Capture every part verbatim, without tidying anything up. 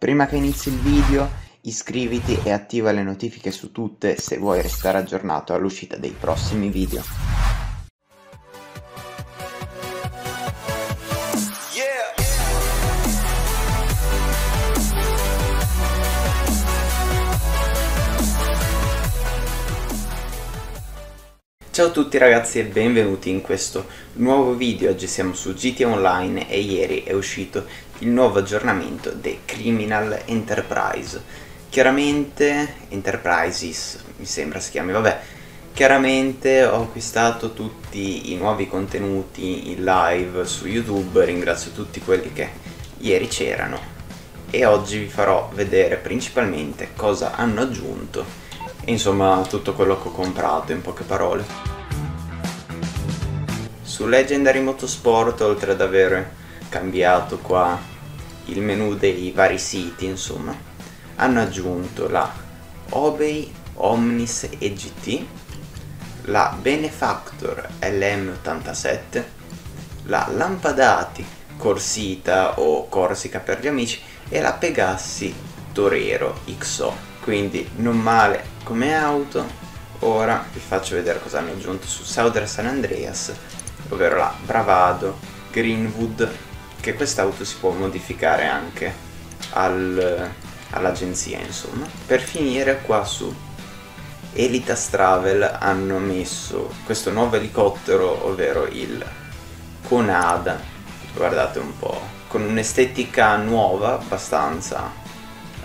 Prima che inizi il video, iscriviti e attiva le notifiche su tutte se vuoi restare aggiornato all'uscita dei prossimi video. Ciao a tutti ragazzi e benvenuti in questo nuovo video. Oggi siamo su G T A Online e ieri è uscito il nuovo aggiornamento The Criminal Enterprise. Chiaramente Enterprises mi sembra si chiami, vabbè. Chiaramente ho acquistato tutti i nuovi contenuti in live su YouTube, ringrazio tutti quelli che ieri c'erano e oggi vi farò vedere principalmente cosa hanno aggiunto. Insomma, tutto quello che ho comprato, in poche parole. Su Legendary Motorsport, oltre ad aver cambiato qua il menu dei vari siti, insomma, hanno aggiunto la Obey Omnis E G T, la Benefactor L M ottantasette, la Lampadati Corsita o Corsica per gli amici e la Pegassi Torero X O. Quindi non male come auto. Ora vi faccio vedere cosa hanno aggiunto su Southern San Andreas, ovvero la Bravado Greenwood, che quest'auto si può modificare anche al, all'agenzia, insomma. Per finire qua su Elite Travel hanno messo questo nuovo elicottero, ovvero il Conada, guardate un po', con un'estetica nuova abbastanza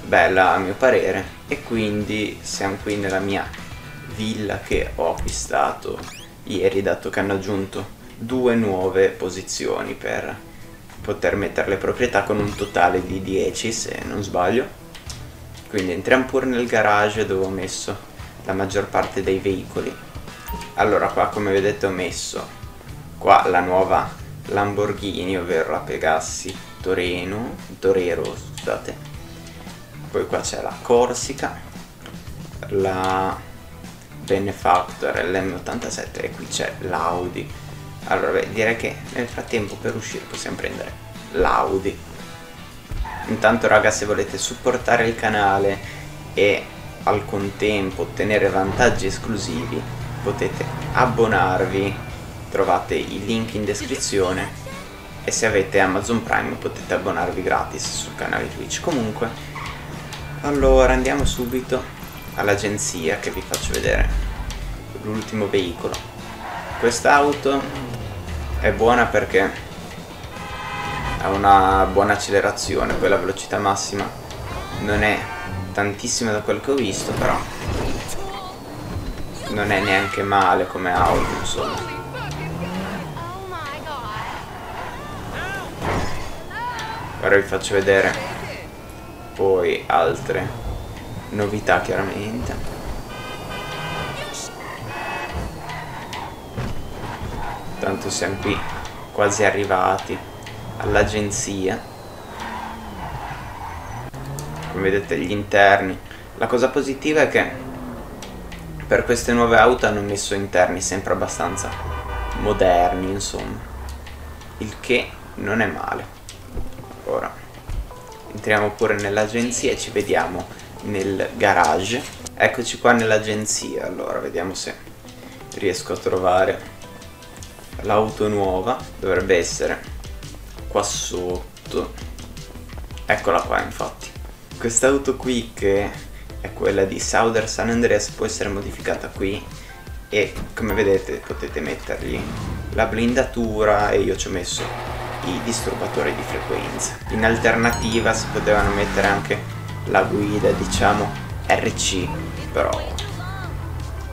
bella a mio parere. E quindi siamo qui nella mia villa che ho acquistato ieri, dato che hanno aggiunto due nuove posizioni per poter mettere le proprietà, con un totale di dieci se non sbaglio. Quindi entriamo pure nel garage dove ho messo la maggior parte dei veicoli. Allora qua, come vedete, ho messo qua la nuova Lamborghini, ovvero la Pegassi Toreno, Torero, scusate. Poi qua c'è la Corsica, la Benefactor L M ottantasette e qui c'è l'Audi. Allora, beh, direi che nel frattempo per uscire possiamo prendere l'Audi. Intanto raga, se volete supportare il canale e al contempo ottenere vantaggi esclusivi potete abbonarvi, trovate i link in descrizione, e se avete Amazon Prime potete abbonarvi gratis sul canale Twitch. Comunque, allora andiamo subito all'agenzia che vi faccio vedere l'ultimo veicolo. Quest'auto è buona perché ha una buona accelerazione, poi la velocità massima non è tantissima da quel che ho visto, però non è neanche male come auto, insomma. Ora vi faccio vedere poi altre novità, chiaramente. Tanto siamo qui quasi arrivati all'agenzia. Come vedete gli interni, la cosa positiva è che per queste nuove auto hanno messo interni sempre abbastanza moderni, insomma, il che non è male. Ora entriamo pure nell'agenzia e ci vediamo nel garage. Eccoci qua nell'agenzia. Allora vediamo se riesco a trovare l'auto nuova. Dovrebbe essere qua sotto. Eccola qua, infatti. Quest'auto qui, che è quella di Southern San Andreas, può essere modificata qui e come vedete potete mettergli la blindatura e io ci ho messo i disturbatori di frequenza. In alternativa si potevano mettere anche la guida, diciamo, R C, però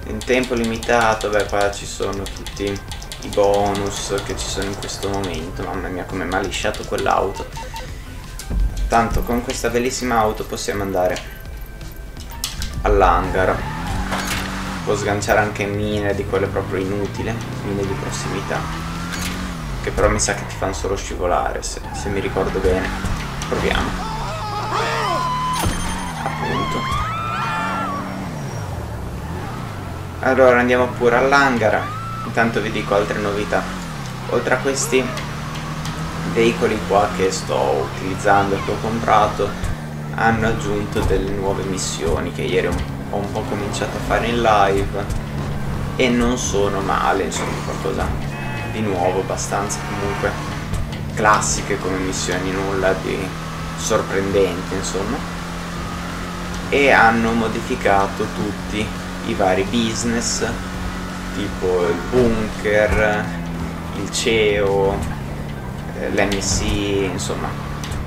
in tempo limitato. Beh, qua ci sono tutti i bonus che ci sono in questo momento. Mamma mia, come mi ha lisciato quell'auto. Tanto con questa bellissima auto possiamo andare all'hangar, può sganciare anche mine di quelle proprio inutili, mine di prossimità, che però mi sa che ti fanno solo scivolare, se, se mi ricordo bene. Proviamo. Appunto. Allora andiamo pure all'hangar. Intanto vi dico altre novità. Oltre a questi veicoli qua che sto utilizzando e che ho comprato, hanno aggiunto delle nuove missioni che ieri ho un po' cominciato a fare in live e non sono male, insomma qualcosa di nuovo, abbastanza comunque classiche come missioni, nulla di sorprendente insomma, e hanno modificato tutti i vari business tipo il bunker, il C E O, l'M C, insomma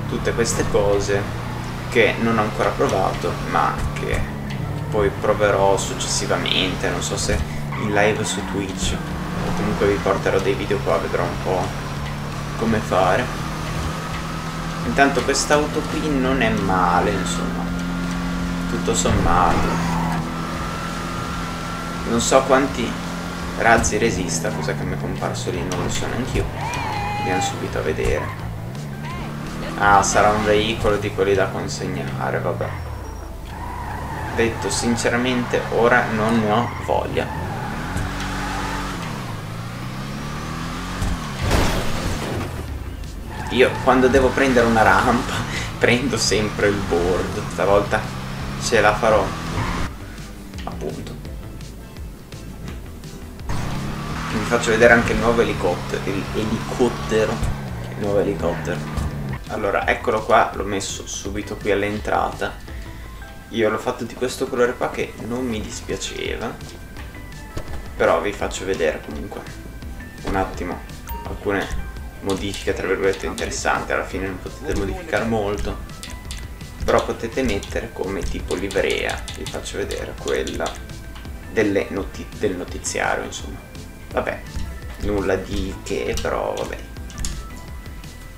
tutte queste cose che non ho ancora provato ma che poi proverò successivamente, non so se in live su Twitch o comunque vi porterò dei video qua, vedrò un po' come fare. Intanto quest'auto qui non è male insomma, tutto sommato, non so quanti razzi resista, cosa che mi è comparso lì non lo so neanch'io, andiamo subito a vedere. Ah, sarà un veicolo di quelli da consegnare, vabbè. Detto sinceramente, ora non ne ho voglia. Io quando devo prendere una rampa prendo sempre il board. Stavolta ce la farò. Appunto. Vi faccio vedere anche il nuovo elicottero. L'elicottero. Il nuovo elicottero. Allora, eccolo qua, l'ho messo subito qui all'entrata. Io l'ho fatto di questo colore qua che non mi dispiaceva, però vi faccio vedere comunque un attimo alcune modifiche tra virgolette interessanti. Alla fine non potete modificare molto, però potete mettere come tipo livrea. Vi faccio vedere quella delle noti del notiziario insomma. Vabbè, nulla di che, però vabbè,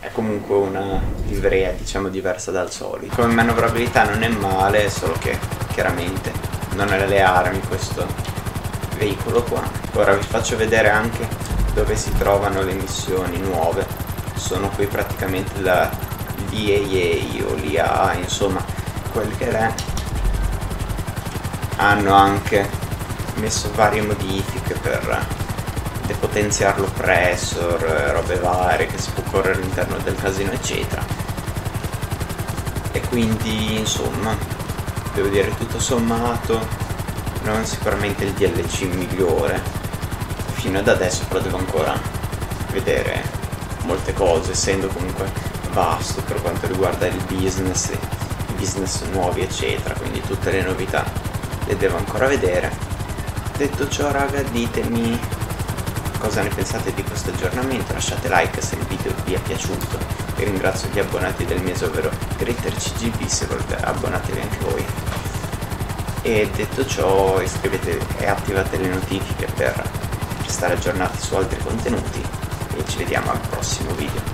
è comunque una livrea diciamo diversa dal solito. Come manovrabilità non è male, solo che chiaramente non è alle armi questo veicolo qua. Ora vi faccio vedere anche dove si trovano le missioni nuove, sono qui praticamente la I A A o l'I A A, insomma quel che è. Hanno anche messo varie modifiche per depotenziare l'oppressor, robe varie che si può correre all'interno del casino eccetera, e quindi insomma devo dire tutto sommato non sicuramente il D L C migliore fino ad adesso, però devo ancora vedere molte cose essendo comunque vasto per quanto riguarda il business, i business nuovi eccetera, quindi tutte le novità le devo ancora vedere. Detto ciò raga, ditemi cosa ne pensate di questo aggiornamento, lasciate like se il video vi è piaciuto e ringrazio gli abbonati del mio ovvero GreaterCGB, se volete abbonatevi anche voi, e detto ciò iscrivetevi e attivate le notifiche per stare aggiornati su altri contenuti e ci vediamo al prossimo video.